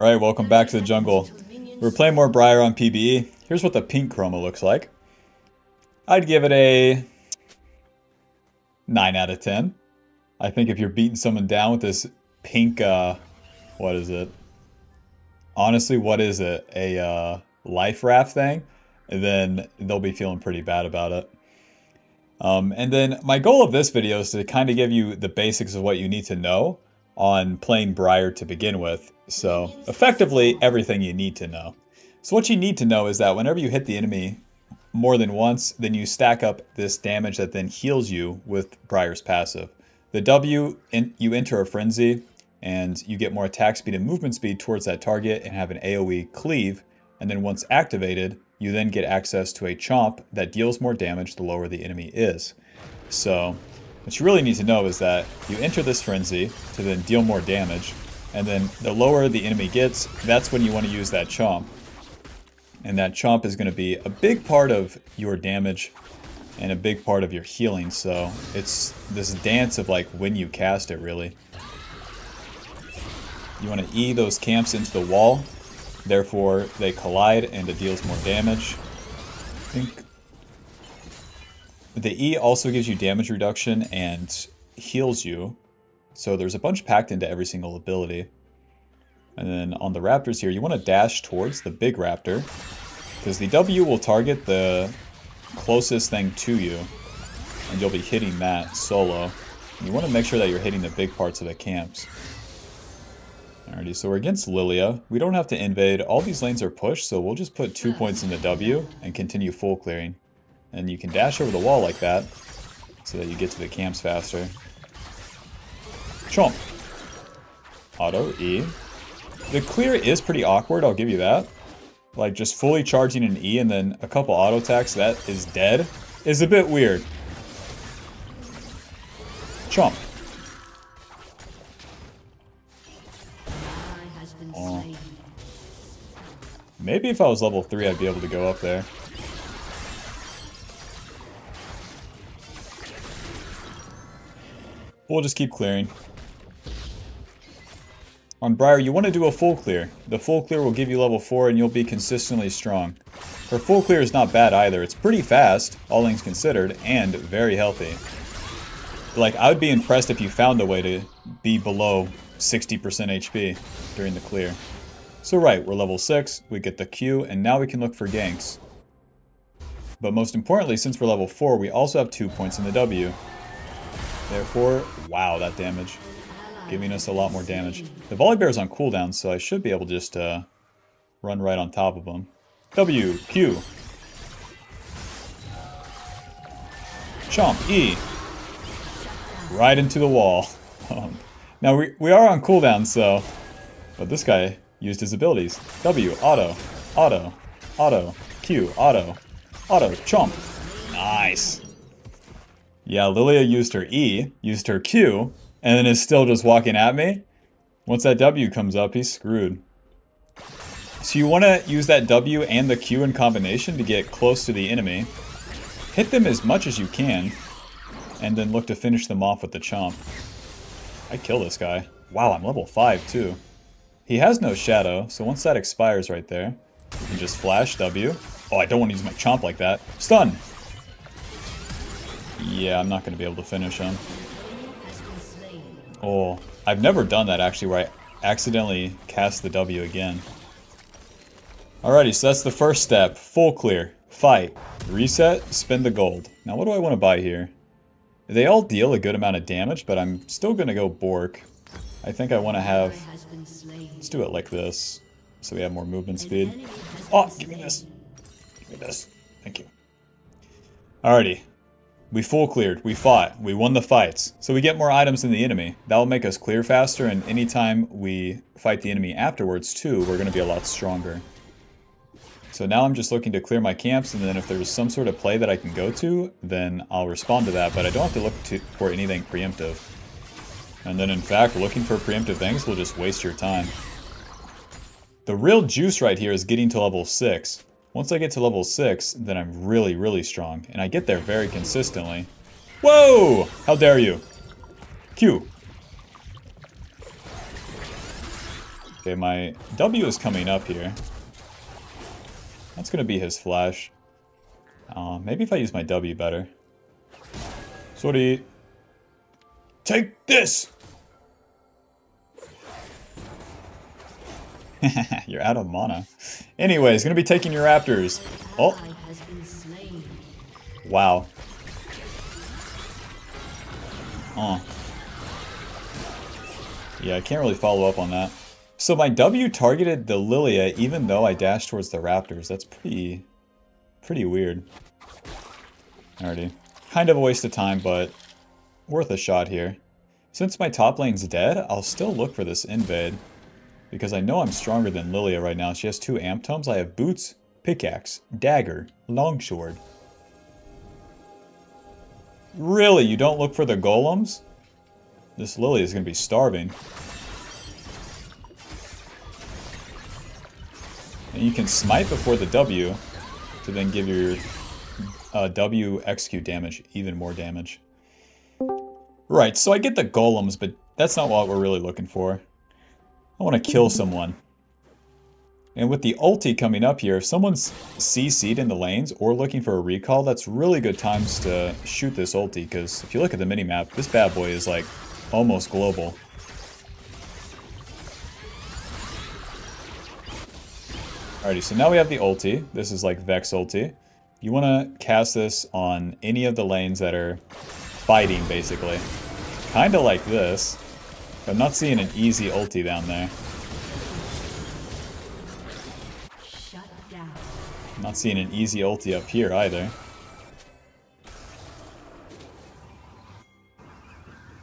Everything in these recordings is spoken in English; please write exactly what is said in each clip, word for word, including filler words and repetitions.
Alright, welcome back to the jungle. We're playing more Briar on P B E. Here's what the pink chroma looks like. I'd give it a nine out of ten. I think if you're beating someone down with this pink, uh, what is it? Honestly, what is it? A uh, life raft thing? And then they'll be feeling pretty bad about it. Um, and then my goal of this video is to kind of give you the basics of what you need to know on playing Briar to begin with. So effectively everything you need to know. So what you need to know is that whenever you hit the enemy more than once, then you stack up this damage that then heals you with Briar's passive. The W, in, you enter a frenzy and you get more attack speed and movement speed towards that target and have an AoE cleave. And then once activated, you then get access to a chomp that deals more damage the lower the enemy is. So what you really need to know is that you enter this frenzy to then deal more damage, and then the lower the enemy gets, that's when you want to use that chomp. And that chomp is going to be a big part of your damage and a big part of your healing, so it's this dance of like when you cast it really. You want to E those camps into the wall, therefore they collide and it deals more damage. I think the E also gives you damage reduction and heals you. So there's a bunch packed into every single ability. And then on the Raptors here, you want to dash towards the big Raptor, because the W will target the closest thing to you, and you'll be hitting that solo. And you want to make sure that you're hitting the big parts of the camps. Alrighty, so we're against Lillia. We don't have to invade. All these lanes are pushed, so we'll just put two points in the W and continue full clearing. And you can dash over the wall like that, so that you get to the camps faster. Chomp. Auto E. The clear is pretty awkward, I'll give you that. Like, just fully charging an E and then a couple auto attacks that is dead is a bit weird. Chomp. Oh. Maybe if I was level three, I'd be able to go up there. We'll just keep clearing. On Briar, you want to do a full clear. The full clear will give you level four and you'll be consistently strong. Her full clear is not bad either. It's pretty fast, all things considered, and very healthy. Like, I would be impressed if you found a way to be below sixty percent H P during the clear. So right, we're level six, we get the Q, and now we can look for ganks. But most importantly, since we're level four, we also have two points in the W. Therefore, wow, that damage. Giving us a lot more damage. The Volibear is on cooldown, so I should be able to just uh, run right on top of him. W, Q. Chomp, E. Right into the wall. Um, now, we, we are on cooldown, so... But this guy used his abilities. W, auto, auto, auto, Q, auto, auto, chomp. Nice. Yeah, Lillia used her E, used her Q, and then is still just walking at me. Once that W comes up, he's screwed. So you want to use that W and the Q in combination to get close to the enemy. Hit them as much as you can, and then look to finish them off with the chomp. I kill this guy. Wow, I'm level five too. He has no shadow, so once that expires right there, you can just flash W. Oh, I don't want to use my chomp like that. Stun! Yeah, I'm not going to be able to finish him. Oh, I've never done that actually, where I accidentally cast the W again. Alrighty, so that's the first step. Full clear, fight, reset, spend the gold. Now what do I want to buy here? They all deal a good amount of damage, but I'm still going to go Bork. I think I want to have... Let's do it like this, so we have more movement speed. Oh, give me this. Give me this. Thank you. Alrighty. We full cleared, we fought, we won the fights. So we get more items than the enemy. That'll make us clear faster, and anytime we fight the enemy afterwards too, we're gonna be a lot stronger. So now I'm just looking to clear my camps, and then if there's some sort of play that I can go to, then I'll respond to that, but I don't have to look to, for anything preemptive. And then in fact, looking for preemptive things will just waste your time. The real juice right here is getting to level six. Once I get to level six, then I'm really, really strong. And I get there very consistently. Whoa! How dare you! Q. Okay, my W is coming up here. That's going to be his flash. Uh, maybe if I use my W better. Sorry. Take this! You're out of mana. Anyways, going to be taking your Raptors. Oh. Wow. Oh. Yeah, I can't really follow up on that. So my W targeted the Lillia even though I dashed towards the Raptors. That's pretty, pretty weird. Alrighty. Kind of a waste of time, but worth a shot here. Since my top lane's dead, I'll still look for this invade. Because I know I'm stronger than Lillia right now. She has two amp tomes. I have boots, pickaxe, dagger, longsword. Really? You don't look for the golems? This Lillia is going to be starving. And you can smite before the W to then give your uh, W X Q damage, even more damage. Right, so I get the golems, but that's not what we're really looking for. I want to kill someone. And with the ulti coming up here, if someone's C C'd in the lanes or looking for a recall, that's really good times to shoot this ulti, because if you look at the minimap, this bad boy is like almost global. Alrighty, so now we have the ulti. This is like Vex ulti. You want to cast this on any of the lanes that are fighting, basically. Kind of like this. I'm not seeing an easy ulti down there. Not seeing an easy ulti up here either.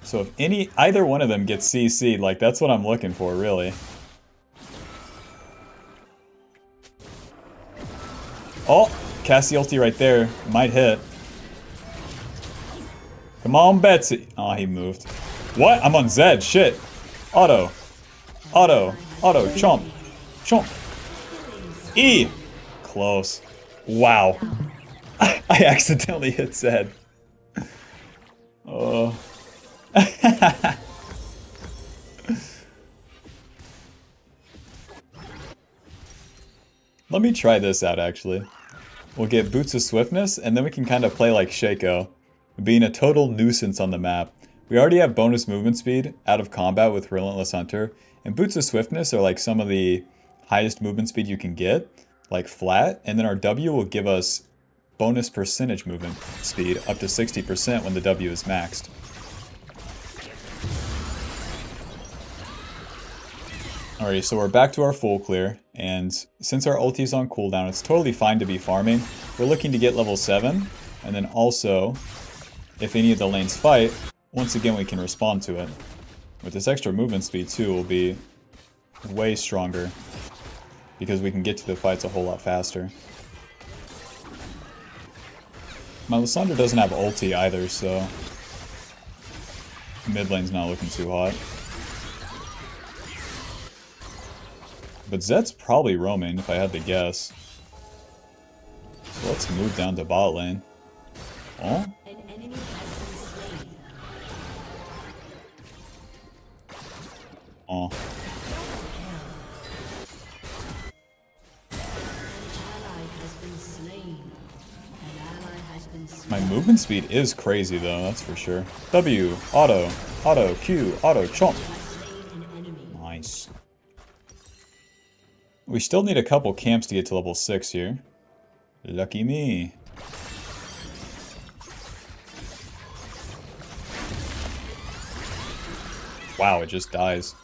So if any, either one of them gets C C'd, like that's what I'm looking for, really. Oh, Cassie ulti right there. Might hit. Come on, Betsy. Oh, he moved. What? I'm on Zed. Shit. Auto. Auto. Auto. Chomp. Chomp. E. Close. Wow. I, I accidentally hit Zed. Oh. Let me try this out, actually. We'll get Boots of Swiftness, and then we can kind of play like Shaco, being a total nuisance on the map. We already have bonus movement speed out of combat with Relentless Hunter, and Boots of Swiftness are like some of the highest movement speed you can get. Like flat, and then our W will give us bonus percentage movement speed up to sixty percent when the W is maxed. Alright, so we're back to our full clear, and since our ulti is on cooldown, it's totally fine to be farming. We're looking to get level seven, and then also, if any of the lanes fight, once again we can respond to it. With this extra movement speed too, will be way stronger, because we can get to the fights a whole lot faster. My Lissandra doesn't have ulti either, so mid lane's not looking too hot. But Zed's probably roaming, if I had to guess. So let's move down to bot lane. Oh? Oh. My movement speed is crazy though, that's for sure. W, auto, auto, Q, auto, chomp. Nice. We still need a couple camps to get to level six here. Lucky me. Wow, it just dies.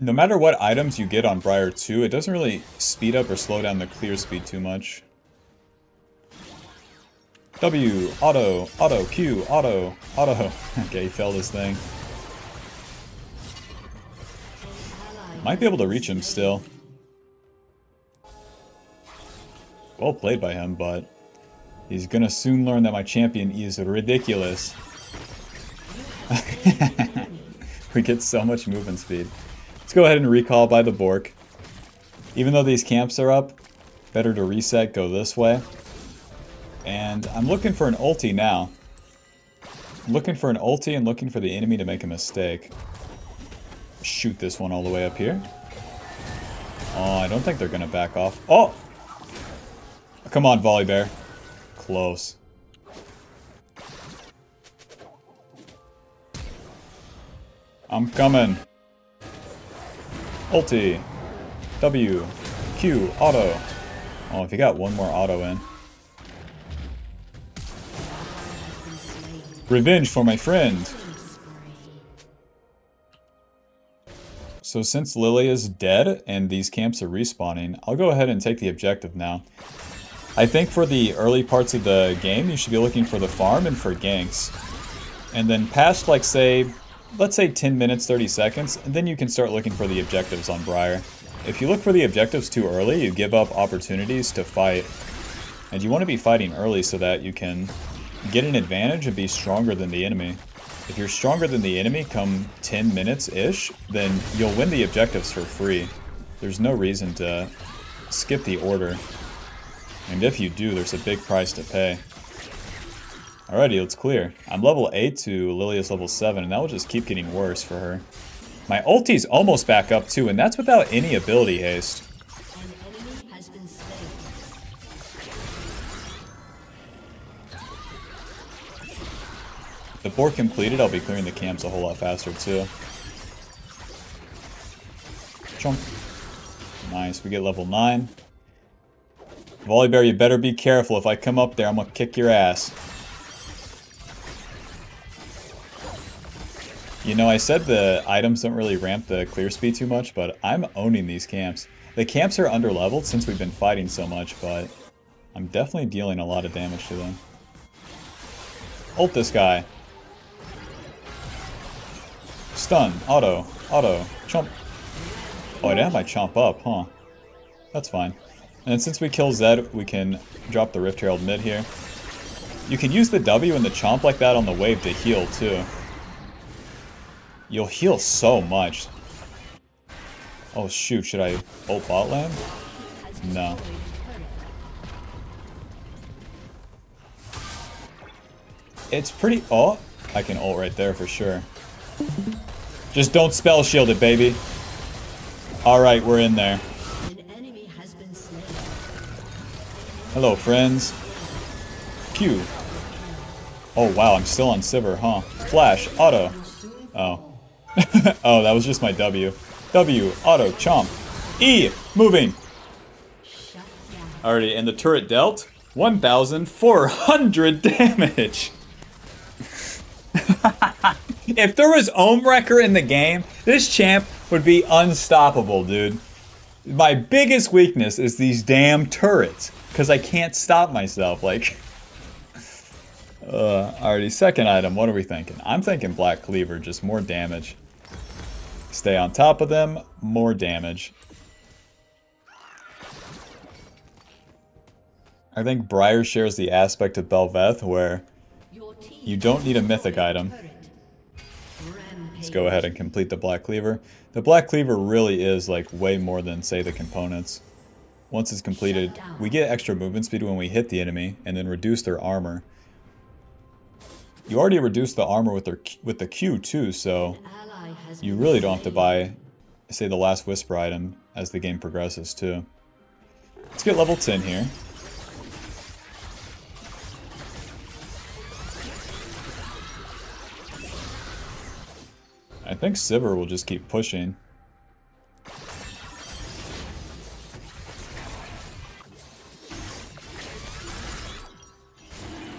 No matter what items you get on Briar two, it doesn't really speed up or slow down the clear speed too much. W, auto, auto, Q, auto, auto. Okay, he fell this thing. Might be able to reach him still. Well played by him, but he's gonna soon learn that my champion is ridiculous. We get so much movement speed. Let's go ahead and recall by the Bork. Even though these camps are up, better to reset, go this way. And I'm looking for an ulti now. I'm looking for an ulti and looking for the enemy to make a mistake. Shoot this one all the way up here. Oh, I don't think they're going to back off. Oh! Come on, Volibear. Close. I'm coming. Ulti. W. Q. Auto. Oh, if you got one more auto in. Revenge for my friend. So since Lillia is dead and these camps are respawning, I'll go ahead and take the objective now. I think for the early parts of the game, you should be looking for the farm and for ganks. And then past, like, say, let's say ten minutes, thirty seconds, and then you can start looking for the objectives on Briar. If you look for the objectives too early, you give up opportunities to fight. And you want to be fighting early so that you can get an advantage and be stronger than the enemy. If you're stronger than the enemy come ten minutes-ish, then you'll win the objectives for free. There's no reason to skip the order. And if you do, there's a big price to pay. Alrighty, let's clear. I'm level eight to Lillia's level seven, and that will just keep getting worse for her. My ulti's almost back up too, and that's without any ability haste. An enemy has been saved. The board completed, I'll be clearing the camps a whole lot faster too. Chomp. Nice, we get level nine. Volibear, you better be careful. If I come up there, I'm gonna kick your ass. You know, I said the items don't really ramp the clear speed too much, but I'm owning these camps. The camps are underleveled since we've been fighting so much, but I'm definitely dealing a lot of damage to them. Ult this guy. Stun. Auto. Auto. Chomp. Oh, I didn't have my chomp up, huh? That's fine. And since we kill Zed, we can drop the Rift Herald mid here. You can use the W and the chomp like that on the wave to heal too. You'll heal so much. Oh shoot, should I ult bot land? No. It's pretty... Oh, I can ult right there for sure. Just don't spell shield it, baby. Alright, we're in there. Hello, friends. Q. Oh, wow, I'm still on Sivir, huh? Flash, auto. Oh. Oh, that was just my W. W, auto, chomp. E, moving. Alrighty, and the turret dealt one thousand four hundred damage. If there was Ohmwrecker in the game, this champ would be unstoppable, dude. My biggest weakness is these damn turrets. Because I can't stop myself, like... uh, alrighty, second item, what are we thinking? I'm thinking Black Cleaver, just more damage. Stay on top of them, more damage. I think Briar shares the aspect of Belveth where you don't need a mythic item. Let's go ahead and complete the Black Cleaver. The Black Cleaver really is, like, way more than, say, the components. Once it's completed, we get extra movement speed when we hit the enemy, and then reduce their armor. You already reduced the armor with their with the Q too, so you really don't have to buy, say, the Last Whisper item as the game progresses too. Let's get level ten here. I think Sivir will just keep pushing.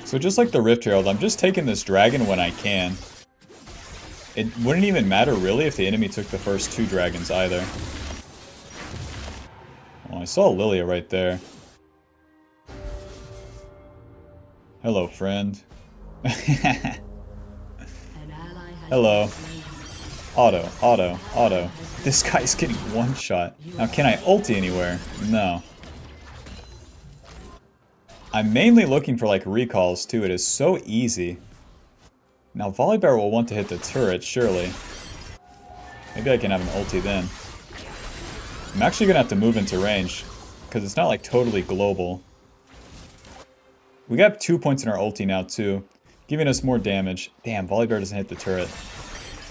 So just like the Rift Herald, I'm just taking this dragon when I can. It wouldn't even matter really if the enemy took the first two dragons either. Oh, I saw Lillia right there. Hello, friend. Hello. Auto, auto, auto. This guy's getting one shot. Now, can I ulti anywhere? No. I'm mainly looking for, like, recalls, too. It is so easy. Now, Volibear will want to hit the turret, surely. Maybe I can have an ulti then. I'm actually going to have to move into range, because it's not like totally global. We got two points in our ulti now too, giving us more damage. Damn, Volibear doesn't hit the turret.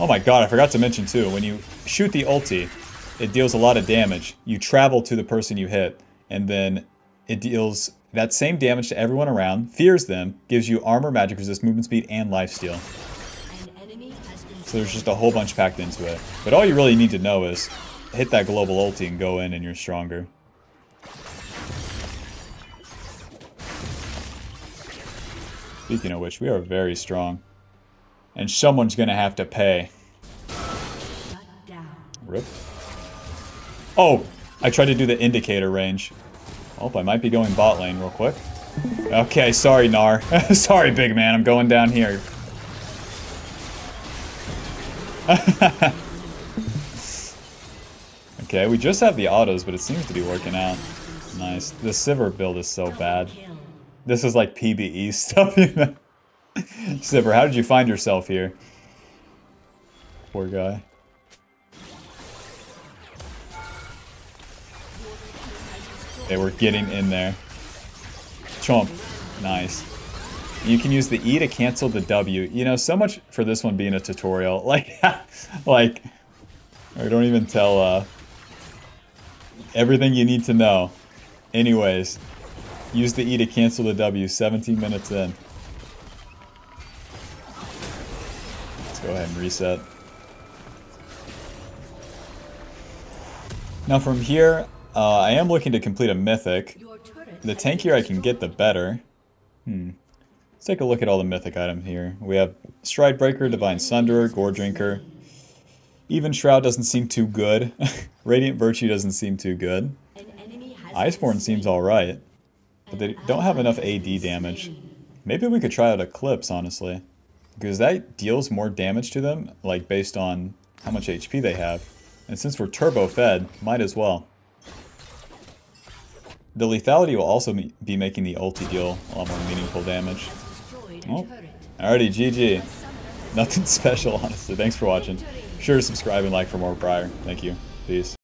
Oh my god, I forgot to mention too, when you shoot the ulti, it deals a lot of damage. You travel to the person you hit, and then it deals that same damage to everyone around, fears them, gives you armor, magic resist, movement speed, and lifesteal. So there's just a whole bunch packed into it. But all you really need to know is hit that global ulti and go in and you're stronger. Speaking of which, we are very strong. And someone's gonna have to pay. Rip. Oh! I tried to do the indicator range. Oh, I might be going bot lane real quick. Okay, sorry, Gnar. Sorry, big man, I'm going down here. Okay, we just have the autos, but it seems to be working out. Nice. The Sivir build is so bad. This is like P B E stuff, you know? Sivir, how did you find yourself here? Poor guy. They were getting in there. Chomp. Nice. You can use the E to cancel the W. You know, so much for this one being a tutorial. Like, like, I don't even tell uh, everything you need to know. Anyways, use the E to cancel the W. seventeen minutes in. Let's go ahead and reset. Now from here, uh, I am looking to complete a mythic. The tankier I can get, the better. Hmm. Let's take a look at all the mythic items here. We have Stridebreaker, Divine Sunderer, Gore Drinker. Even Shroud doesn't seem too good. Radiant Virtue doesn't seem too good. Iceborne seems alright. But they don't have enough A D damage. Maybe we could try out Eclipse, honestly. Because that deals more damage to them, like based on how much H P they have. And since we're turbo fed, might as well. The lethality will also be making the ulti deal a lot more meaningful damage. Oh. Alrighty, G G. Nothing special, honestly. Thanks for watching. Be sure to subscribe and like for more Briar. Thank you. Peace.